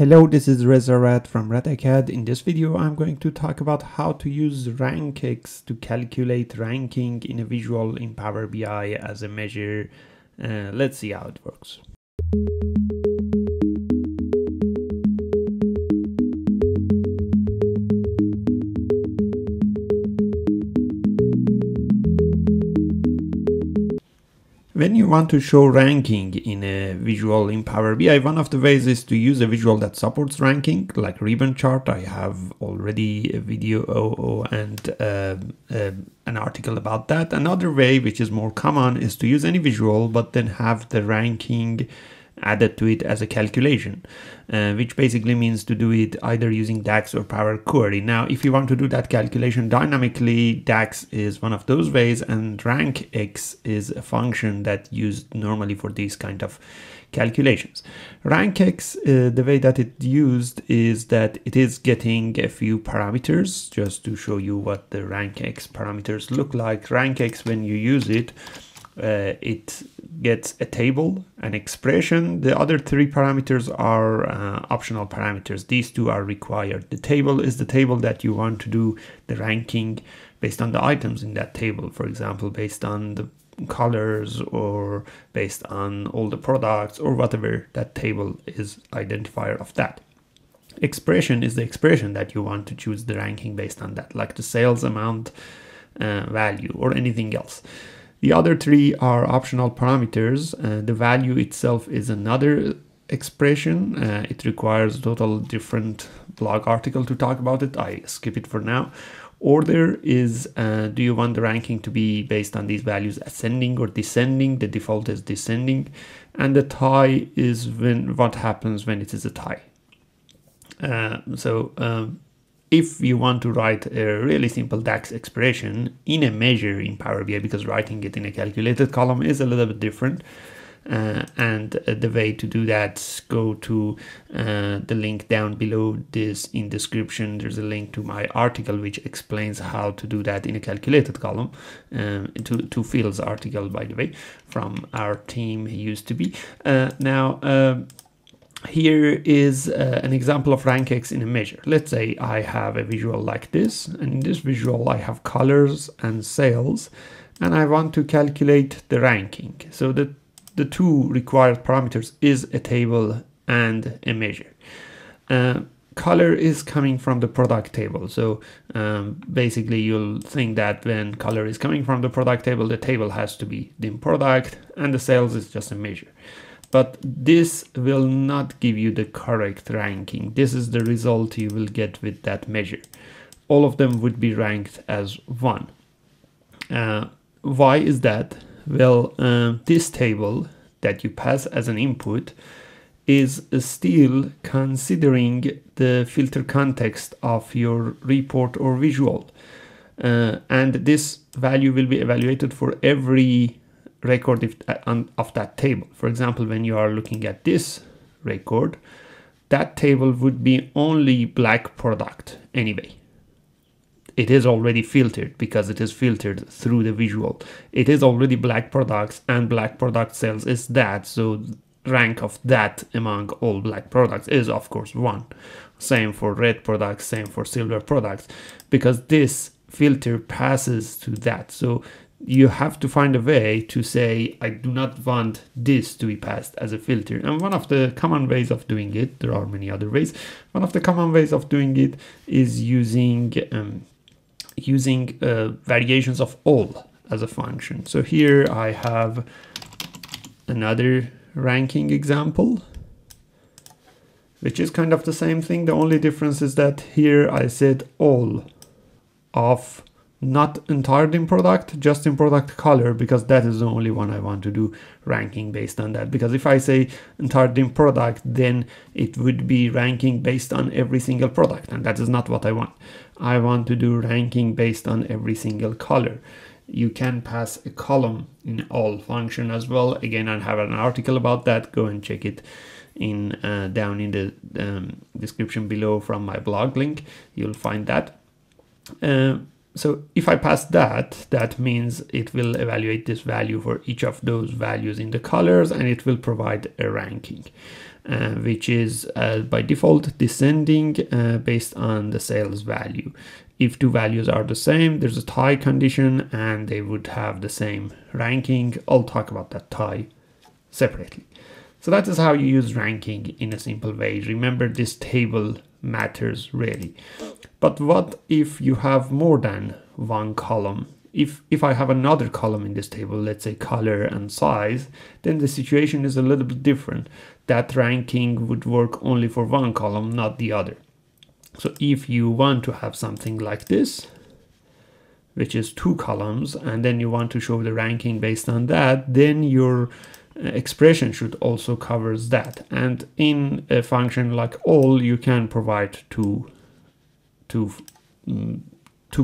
Hello, this is Reza Rad from RADACAD. In this video, I'm going to talk about how to use RankX to calculate ranking in a visual in Power BI as a measure. Let's see how it works. When you want to show ranking in a visual in Power BI, one of the ways is to use a visual that supports ranking, like ribbon chart. I have already a video and an article about that. Another way, which is more common, is to use any visual, but then have the ranking added to it as a calculation, which basically means to do it either using DAX or Power Query. Now, if you want to do that calculation dynamically, DAX is one of those ways, and RankX is a function that's used normally for these kind of calculations. RankX, the way that it's used is that it is getting a few parameters. Just to show you what the RankX parameters look like, RankX, when you use it, it gets a table, an expression. The other three parameters are optional parameters. These two are required. The table is the table that you want to do the ranking based on the items in that table. For example, based on the colors or based on all the products or whatever that table is identifier of that. Expression is the expression that you want to choose the ranking based on that, like the sales amount, value, or anything else. The other three are optional parameters. The value itself is another expression. It requires a total different blog article to talk about it. I skip it for now. Order is, do you want the ranking to be based on these values ascending or descending? The default is descending. And the tie is when, what happens when it is a tie. If you want to write a really simple DAX expression in a measure in Power BI, because writing it in a calculated column is a little bit different, and the way to do that, go to the link down below this in description. There's a link to my article which explains how to do that in a calculated column. To Phil's article, by the way, from our team, used to be. Here is an example of RankX in a measure. Let's say I have a visual like this, and in this visual I have colors and sales, and I want to calculate the ranking. So the two required parameters is a table and a measure. Color is coming from the product table. So basically you'll think that when color is coming from the product table, the table has to be the product, and the sales is just a measure. But this will not give you the correct ranking. This is the result you will get with that measure. All of them would be ranked as one. Why is that? Well, this table that you pass as an input is still considering the filter context of your report or visual. And this value will be evaluated for every record of that table. For example, when you are looking at this record, that table would be only black product anyway. It is already filtered because it is filtered through the visual. It is already black products, and black product sales is that. So rank of that among all black products is of course one. Same for red products, same for silver products, because this filter passes to that. So you have to find a way to say, I do not want this to be passed as a filter. And one of the common ways of doing it, there are many other ways, one of the common ways of doing it is using variations of all as a function. So here I have another ranking example, which is kind of the same thing. The only difference is that here I said all of not entirely in product, just in product color, because that is the only one I want to do ranking based on that. Because if I say entirely in product, then it would be ranking based on every single product, and that is not what I want. I want to do ranking based on every single color. You can pass a column in all function as well. Again, I have an article about that. Go and check it in down in the description below from my blog link. You'll find that. So if I pass that, that means it will evaluate this value for each of those values in the colors, and it will provide a ranking. which is by default descending based on the sales value. If two values are the same, there's a tie condition and they would have the same ranking. I'll talk about that tie separately. So that is how you use ranking in a simple way. Remember, this table matters really. But what if you have more than one column? If I have another column in this table, let's say color and size, then the situation is a little bit different. That ranking would work only for one column, not the other. So if you want to have something like this, which is two columns, and then you want to show the ranking based on that, then your expression should also cover that. And in a function like all, you can provide two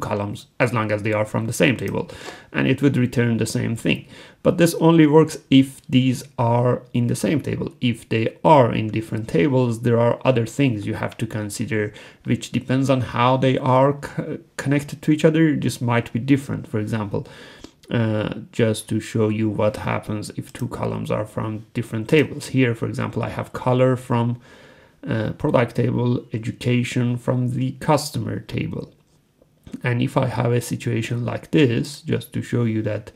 columns as long as they are from the same table, and it would return the same thing. But this only works if these are in the same table. If they are in different tables, there are other things you have to consider, which depends on how they are connected to each other. This might be different. For example, just to show you what happens if two columns are from different tables. Here, for example, I have color from product table, education from the customer table. And if I have a situation like this, just to show you that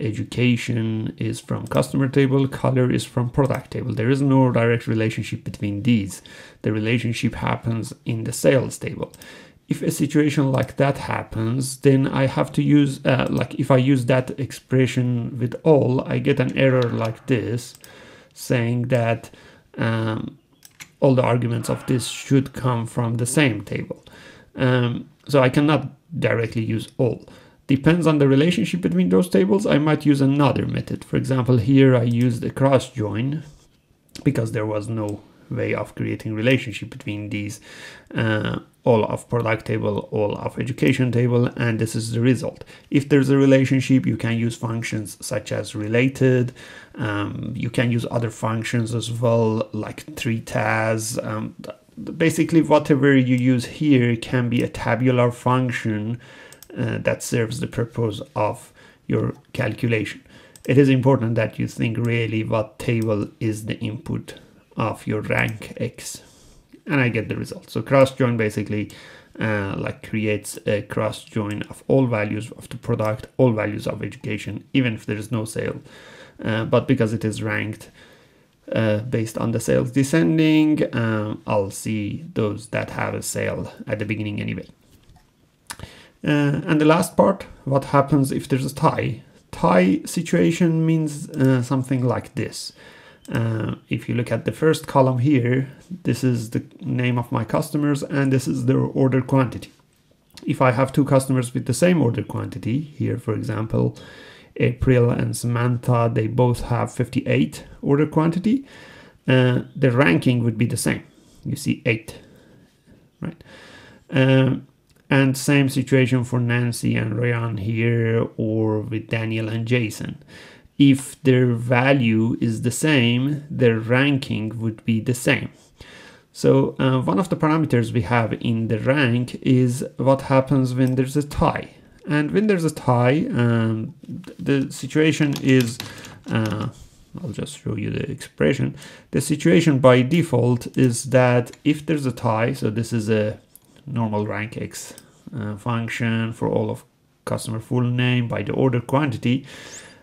education is from customer table, color is from product table. There is no direct relationship between these. The relationship happens in the sales table. If a situation like that happens, then I have to use, like if I use that expression with all, I get an error like this saying that all the arguments of this should come from the same table. So I cannot directly use all. Depends on the relationship between those tables, I might use another method. For example, here I used a cross join because there was no way of creating relationship between these all of product table, all of education table, and this is the result. If there's a relationship, you can use functions such as related. You can use other functions as well, like TREATAS. Basically, whatever you use here can be a tabular function that serves the purpose of your calculation. It is important that you think really what table is the input of your RankX, and I get the result. So cross join basically like creates a cross join of all values of the product, all values of education, even if there is no sale, but because it is ranked based on the sales descending, I'll see those that have a sale at the beginning anyway. And the last part, what happens if there's a tie? Tie situation means something like this. If you look at the first column here, this is the name of my customers and this is their order quantity. If I have two customers with the same order quantity, here for example, April and Samantha, they both have 58 order quantity, the ranking would be the same. You see 8, right? And same situation for Nancy and Ryan here, or with Daniel and Jason. If their value is the same, their ranking would be the same. So one of the parameters we have in the rank is what happens when there's a tie. And when there's a tie, the situation is, I'll just show you the expression. The situation by default is that if there's a tie, so this is a normal RankX function for all of customer full name by the order quantity.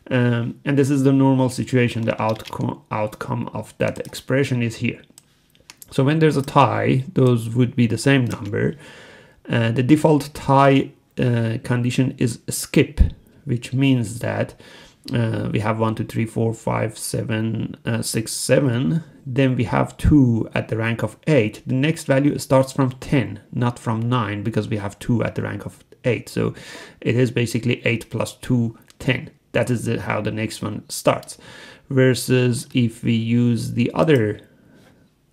And this is the normal situation. The outcome of that expression is here. So when there's a tie, those would be the same number. The default tie condition is skip, which means that we have 1, 2, 3, 4, 5, 7, 6, 7. Then we have 2 at the rank of 8. The next value starts from 10, not from 9, because we have 2 at the rank of 8. So it is basically 8 plus 2, 10. That is how the next one starts. Versus if we use the other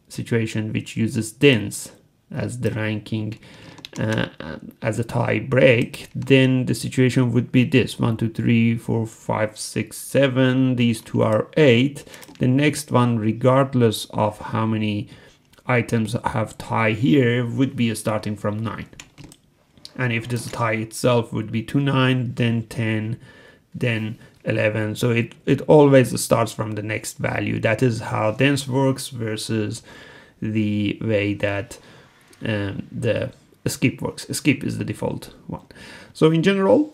situation, which uses tens as the ranking as a tie break, then the situation would be this: 1, 2, 3, 4, 5, 6, 7. These two are 8. The next one, regardless of how many items have tie here, would be starting from 9. And if this tie itself would be 2, 9, then 10. Then 11. So it always starts from the next value. That is how dense works versus the way that the skip works. Skip is the default one. So in general,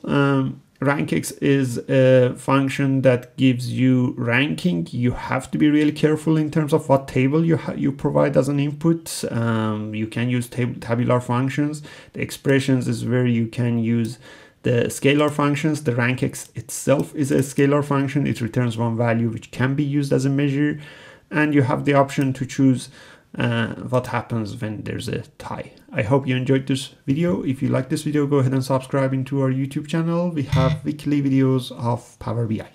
RankX is a function that gives you ranking. You have to be really careful in terms of what table you provide as an input. You can use tabular functions. The expressions is where you can use the scalar functions. The RankX itself is a scalar function. It returns one value which can be used as a measure, and you have the option to choose what happens when there's a tie. I hope you enjoyed this video. If you like this video, go ahead and subscribe into our YouTube channel. We have weekly videos of Power BI.